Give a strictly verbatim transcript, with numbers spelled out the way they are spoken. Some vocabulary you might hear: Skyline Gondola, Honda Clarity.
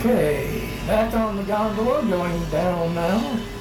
Okay, back on the gondola, going down now.